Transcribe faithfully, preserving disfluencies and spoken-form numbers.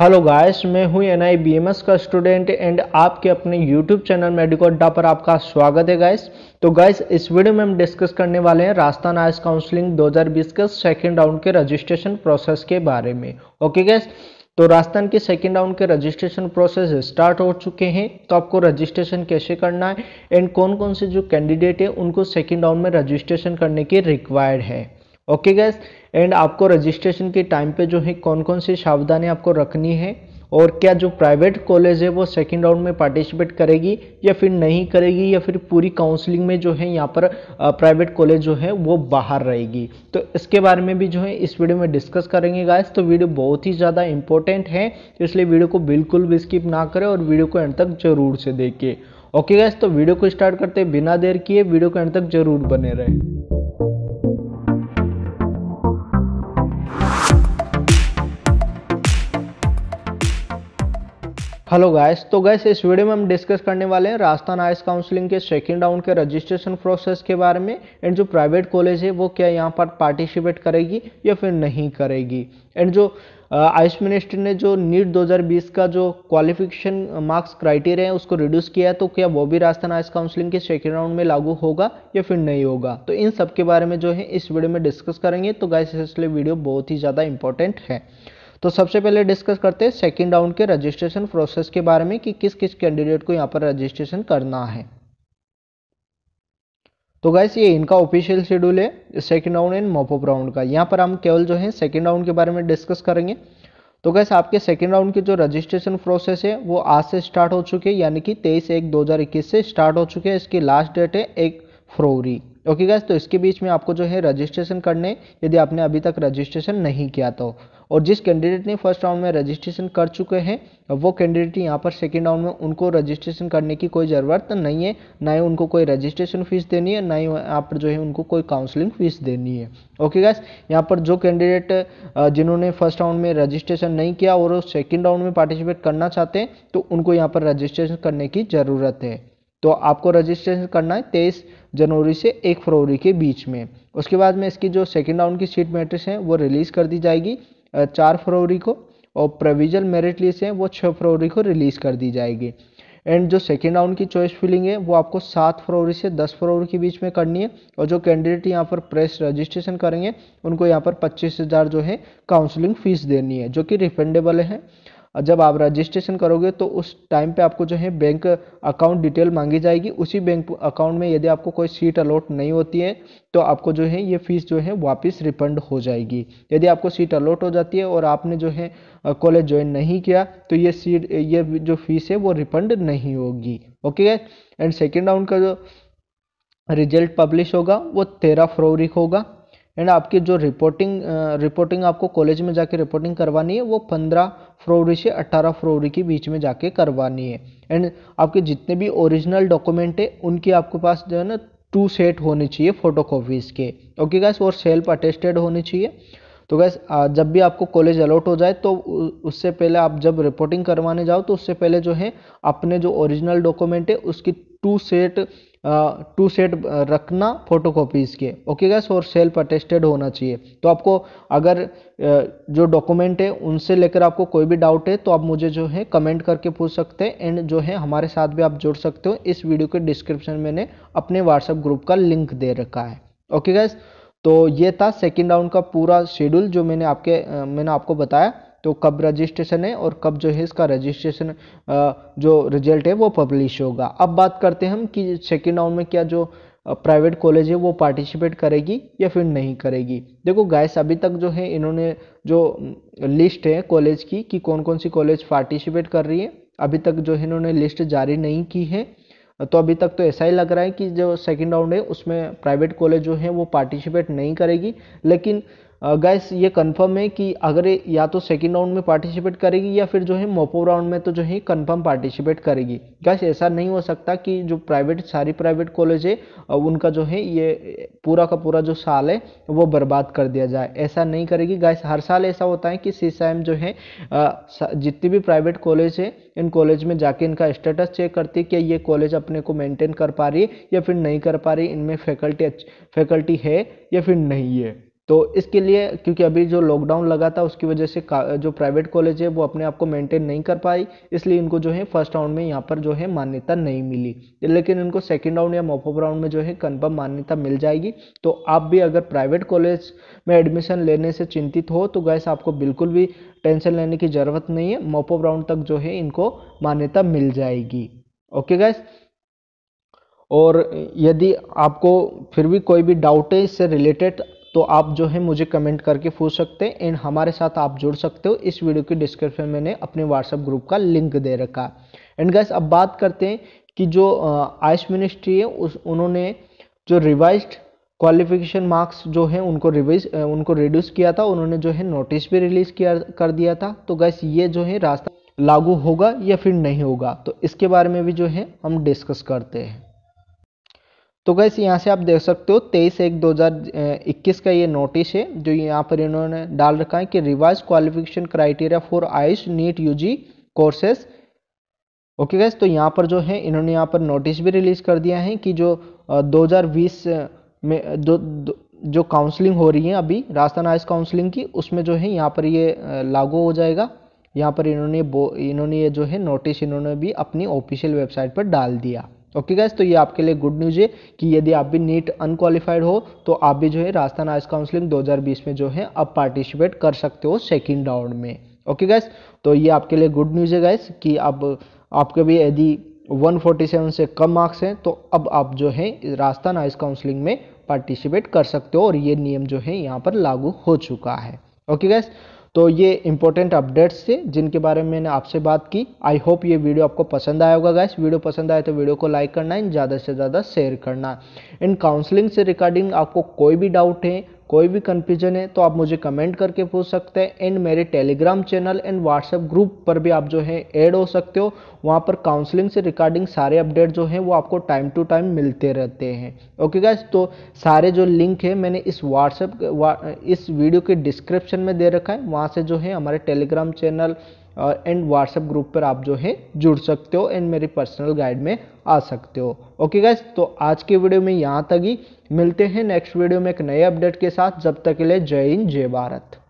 Hello guys, मैं हूं N I B M S का स्टूडेंट एंड आपके अपने यूट्यूब चैनल मेडिको अड्डा पर आपका स्वागत है गाइस। तो गाइस इस वीडियो में हम डिस्कस करने वाले हैं राजस्थान आयुष काउंसलिंग दो हज़ार बीस के सेकंड राउंड के रजिस्ट्रेशन प्रोसेस के बारे में। ओके गाइस, तो राजस्थान के सेकेंड राउंड के रजिस्ट्रेशन प्रोसेस स्टार्ट हो चुके हैं। तो आपको रजिस्ट्रेशन कैसे करना है एंड कौन कौन से जो कैंडिडेट है उनको सेकेंड राउंड में रजिस्ट्रेशन करने के रिक्वायर्ड है। ओके गाइस, एंड आपको रजिस्ट्रेशन के टाइम पे जो है कौन कौन सी सावधानियां आपको रखनी है और क्या जो प्राइवेट कॉलेज है वो सेकंड राउंड में पार्टिसिपेट करेगी या फिर नहीं करेगी या फिर पूरी काउंसलिंग में जो है यहाँ पर प्राइवेट कॉलेज जो है वो बाहर रहेगी। तो इसके बारे में भी जो है इस वीडियो में डिस्कस करेंगे गाइस। तो वीडियो बहुत ही ज़्यादा इंपॉर्टेंट है, तो इसलिए वीडियो को बिल्कुल भी स्किप ना करें और वीडियो को एंड तक जरूर से देखिए। ओके गाइस, तो वीडियो को स्टार्ट करते बिना देर किए वीडियो को एंड तक जरूर बने रहे। हेलो गाइस, तो गाइस इस वीडियो में हम डिस्कस करने वाले हैं राजस्थान आयुष काउंसलिंग के सेकंड राउंड के रजिस्ट्रेशन प्रोसेस के बारे में एंड जो प्राइवेट कॉलेज है वो क्या यहाँ पर पार्टिसिपेट करेगी या फिर नहीं करेगी। एंड जो आयुष मिनिस्ट्री ने जो नीट दो हज़ार बीस का जो क्वालिफिकेशन मार्क्स क्राइटेरिया है उसको रिड्यूस किया है, तो क्या वो भी राजस्थान आयुष काउंसलिंग के सेकेंड राउंड में लागू होगा या फिर नहीं होगा। तो इन सब के बारे में जो है इस वीडियो में डिस्कस करेंगे। तो गाइस इसलिए वीडियो बहुत ही ज़्यादा इंपॉर्टेंट है। तो सबसे पहले डिस्कस करते हैं सेकेंड राउंड के रजिस्ट्रेशन प्रोसेस के बारे में कि किस किस कैंडिडेट को यहाँ पर रजिस्ट्रेशन करना है। तो गाइस ये इनका ऑफिशियल शेड्यूल है second round and mop up round का। यहाँ पर हम केवल जो है सेकेंड राउंड के बारे में डिस्कस करेंगे। तो गाइस आपके सेकेंड राउंड की जो रजिस्ट्रेशन प्रोसेस है वो आज से स्टार्ट हो चुके हैं, यानी कि तेईस एक दो हज़ार इक्कीस से स्टार्ट हो चुके हैं। इसकी लास्ट डेट है एक फरवरी। ओके गाइस, तो इसके बीच में आपको जो है रजिस्ट्रेशन करने, यदि आपने अभी तक रजिस्ट्रेशन नहीं किया तो, और जिस कैंडिडेट ने फर्स्ट राउंड में रजिस्ट्रेशन कर चुके हैं वो कैंडिडेट यहाँ पर सेकंड राउंड में उनको रजिस्ट्रेशन करने की कोई ज़रूरत नहीं है। ना ही उनको कोई रजिस्ट्रेशन फीस देनी है, ना ही यहाँ पर जो है उनको कोई काउंसलिंग फीस देनी है। ओके गाइस, यहाँ पर जो कैंडिडेट जिन्होंने फर्स्ट राउंड में रजिस्ट्रेशन नहीं किया और वो सेकेंड राउंड में पार्टिसिपेट करना चाहते हैं तो उनको यहाँ पर रजिस्ट्रेशन करने की ज़रूरत है। तो आपको रजिस्ट्रेशन करना है तेईस जनवरी से एक फरवरी के बीच में। उसके बाद में इसकी जो सेकंड राउंड की सीट मैट्रिक्स है वो रिलीज़ कर दी जाएगी चार फरवरी को, और प्रोविजनल मेरिट लिस्ट है वो छः फरवरी को रिलीज़ कर दी जाएगी। एंड जो सेकंड राउंड की चॉइस फिलिंग है वो आपको सात फरवरी से दस फरवरी के बीच में करनी है, और जो कैंडिडेट यहाँ पर प्रेस रजिस्ट्रेशन करेंगे उनको यहाँ पर पच्चीस हज़ार जो है काउंसलिंग फीस देनी है, जो कि रिफंडेबल है। जब आप रजिस्ट्रेशन करोगे तो उस टाइम पे आपको जो है बैंक अकाउंट डिटेल मांगी जाएगी। उसी बैंक अकाउंट में यदि आपको कोई सीट अलॉट नहीं होती है तो आपको जो है ये फ़ीस जो है वापस रिफंड हो जाएगी। यदि आपको सीट अलॉट हो जाती है और आपने जो है कॉलेज ज्वाइन नहीं किया तो ये सीट ये जो फीस है वो रिफंड नहीं होगी। ओके, एंड सेकेंड राउंड का जो रिजल्ट पब्लिश होगा वो तेरह फरवरी को होगा। एंड आपकी जो रिपोर्टिंग रिपोर्टिंग आपको कॉलेज में जाके रिपोर्टिंग करवानी है वो पंद्रह फरवरी से अट्ठारह फरवरी के बीच में जाके करवानी है। एंड आपके जितने भी ओरिजिनल डॉक्यूमेंट है उनके आपके पास जो है ना टू सेट होने चाहिए फोटोकॉपीज़ के। ओके गाइस, और सेल्फ अटेस्टेड होने चाहिए। तो गाइस जब भी आपको कॉलेज अलॉट हो जाए तो उससे पहले आप जब रिपोर्टिंग करवाने जाओ तो उससे पहले जो है अपने जो ओरिजिनल डॉक्यूमेंट है उसकी टू सेट टू सेट रखना फोटोकॉपीज़ के। ओके गाइस, और सेल्फ अटेस्टेड होना चाहिए। तो आपको अगर जो डॉक्यूमेंट है उनसे लेकर आपको कोई भी डाउट है तो आप मुझे जो है कमेंट करके पूछ सकते हैं, एंड जो है हमारे साथ भी आप जुड़ सकते हो। इस वीडियो के डिस्क्रिप्शन में मैंने अपने व्हाट्सएप ग्रुप का लिंक दे रखा है। ओके गाइस, तो ये था सेकेंड राउंड का पूरा शेड्यूल जो मैंने आपके मैंने आपको बताया, तो कब रजिस्ट्रेशन है और कब जो है इसका रजिस्ट्रेशन जो रिजल्ट है वो पब्लिश होगा। अब बात करते हैं हम कि सेकेंड राउंड में क्या जो प्राइवेट कॉलेज है वो पार्टिसिपेट करेगी या फिर नहीं करेगी। देखो गाइस, अभी तक जो है इन्होंने जो लिस्ट है कॉलेज की कि कौन कौन सी कॉलेज पार्टिसिपेट कर रही है, अभी तक जो है इन्होंने लिस्ट जारी नहीं की है। तो अभी तक तो ऐसा ही लग रहा है कि जो सेकेंड राउंड है उसमें प्राइवेट कॉलेज जो है वो पार्टिसिपेट नहीं करेगी। लेकिन गाइस uh, ये कंफर्म है कि अगर या तो सेकंड राउंड में पार्टिसिपेट करेगी या फिर जो है मोपो राउंड में तो जो है कंफर्म पार्टिसिपेट करेगी। गाइस ऐसा नहीं हो सकता कि जो प्राइवेट सारी प्राइवेट कॉलेज है उनका जो है ये पूरा का पूरा जो साल है वो बर्बाद कर दिया जाए, ऐसा नहीं करेगी। गाइस हर साल ऐसा होता है कि सीसीएम जो है जितनी भी प्राइवेट कॉलेज है इन कॉलेज में जाके इनका स्टेटस चेक करती है कि ये कॉलेज अपने को मेंटेन कर पा रही है या फिर नहीं कर पा रही, इनमें फैकल्टी फैकल्टी है या फिर नहीं है। तो इसके लिए क्योंकि अभी जो लॉकडाउन लगा था उसकी वजह से जो प्राइवेट कॉलेज है वो अपने आप को मेंटेन नहीं कर पाई, इसलिए इनको जो है फर्स्ट राउंड में यहाँ पर जो है मान्यता नहीं मिली, लेकिन इनको सेकंड राउंड या मॉपअप राउंड में जो है कन्फर्म मान्यता मिल जाएगी। तो आप भी अगर प्राइवेट कॉलेज में एडमिशन लेने से चिंतित हो तो गाइस आपको बिल्कुल भी टेंशन लेने की ज़रूरत नहीं है, मॉपअप राउंड तक जो है इनको मान्यता मिल जाएगी। ओके गाइस, और यदि आपको फिर भी कोई भी डाउट है इससे रिलेटेड तो आप जो है मुझे कमेंट करके पूछ सकते हैं एंड हमारे साथ आप जुड़ सकते हो। इस वीडियो के डिस्क्रिप्शन में मैंने अपने व्हाट्सएप ग्रुप का लिंक दे रखा। एंड गाइस अब बात करते हैं कि जो आयुष मिनिस्ट्री है उस उन्होंने जो रिवाइज्ड क्वालिफिकेशन मार्क्स जो है उनको रिवाइज उनको रिड्यूस किया था, उन्होंने जो है नोटिस भी रिलीज़ किया कर दिया था। तो गाइस ये जो है रास्ता लागू होगा या फिर नहीं होगा, तो इसके बारे में भी जो है हम डिस्कस करते हैं। तो गाइस यहाँ से आप देख सकते हो तेईस एक दो हज़ार इक्कीस का ये नोटिस है जो यहाँ पर इन्होंने डाल रखा है कि revise qualification criteria for AYUSH NEET UG courses. Okay guys, तो यहाँ पर जो है इन्होंने यहाँ पर नोटिस भी रिलीज कर दिया है कि जो दो हज़ार बीस में जो जो काउंसलिंग हो रही है अभी राजस्थान आयुष काउंसलिंग की, उसमें जो है यहाँ पर ये लागू हो जाएगा। यहाँ पर इन्होंने इन्होंने ये जो है नोटिस इन्होंने भी अपनी ऑफिशियल वेबसाइट पर डाल दिया। ओके गाइस, तो ये आपके लिए गुड न्यूज़ है कि यदि आप भी नीट अनक्वालिफाइड हो तो आप भी जो है राजस्थान आयुष काउंसलिंग दो हज़ार बीस में जो है आप पार्टिसिपेट कर सकते हो सेकंड राउंड में। ओके गाइस, तो ये आपके लिए गुड न्यूज़ है गाइस कि अब आप, आपके भी यदि एक सौ सैंतालीस से कम मार्क्स हैं तो अब आप जो है राजस्थान आयुष काउंसलिंग में पार्टिसिपेट कर सकते हो और ये नियम जो है यहाँ पर लागू हो चुका है। ओके गाइस, तो ये इंपॉर्टेंट अपडेट्स थे जिनके बारे में मैंने आपसे बात की। आई होप ये वीडियो आपको पसंद आया होगा गाइस। वीडियो पसंद आए तो वीडियो को लाइक करना एंड ज़्यादा से ज़्यादा शेयर करना। इन काउंसलिंग से रिगार्डिंग आपको कोई भी डाउट है, कोई भी कन्फ्यूजन है तो आप मुझे कमेंट करके पूछ सकते हैं एंड मेरे Telegram channel and WhatsApp group पर भी आप जो है ऐड हो सकते हो। वहाँ पर काउंसलिंग से रिगार्डिंग सारे अपडेट जो हैं वो आपको टाइम टू टाइम मिलते रहते हैं। ओके गाइस, तो सारे जो लिंक है मैंने इस व्हाट्सएप इस वीडियो के डिस्क्रिप्शन में दे रखा है, वहाँ से जो है हमारे Telegram channel and WhatsApp group पर आप जो है जुड़ सकते हो एंड मेरी पर्सनल गाइड में आ सकते हो। ओके गाइस, तो आज के वीडियो में यहाँ तक ही, मिलते हैं नेक्स्ट वीडियो में एक नए अपडेट के साथ। जब तक के लिए जय हिंद जय भारत।